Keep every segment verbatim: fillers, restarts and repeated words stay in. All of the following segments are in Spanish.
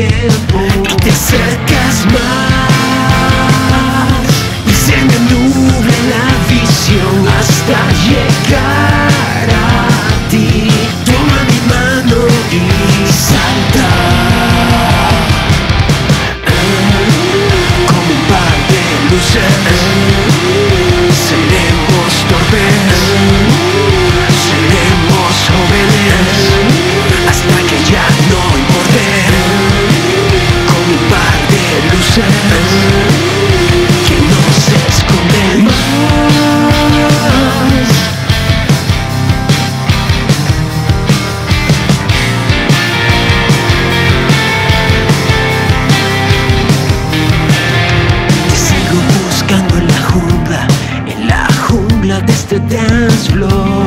tiempo y te acercas más y se me nubla la visión hasta llegar a ti. Toma mi mano y salta, ah, con un par de luces, ah, seremos torpes, ah, seremos jóvenes hasta que ya no importe. Con un par de luces que nos esconden más. Te sigo buscando en la jungla, en la jungla de este dance floor.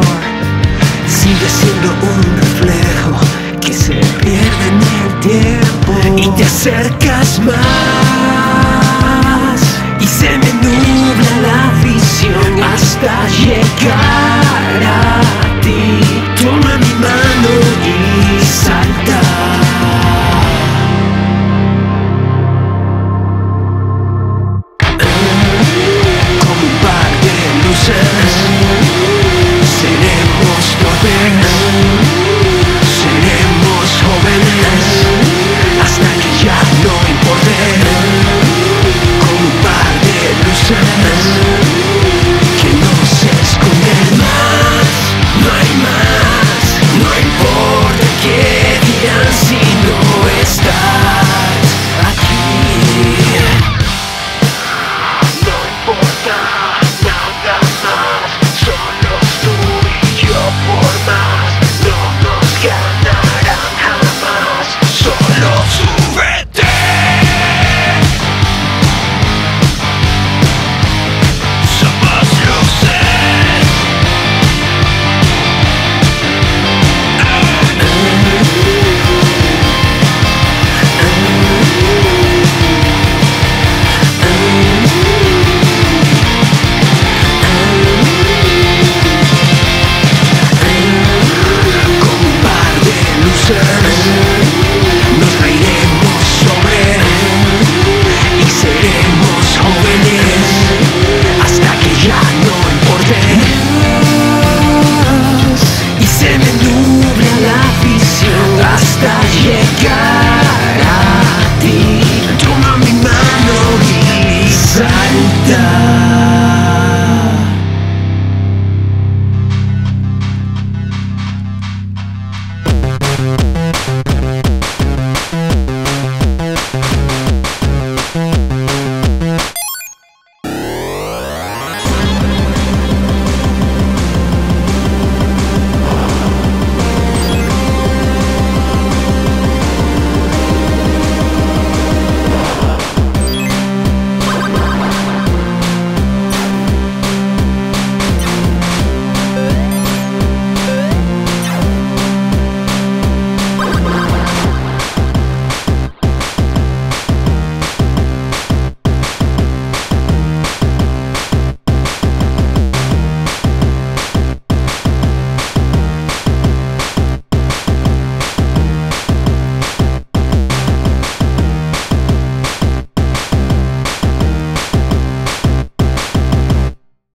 Sigue siendo un reflejo que se pierde en el tiempo y te acercas más.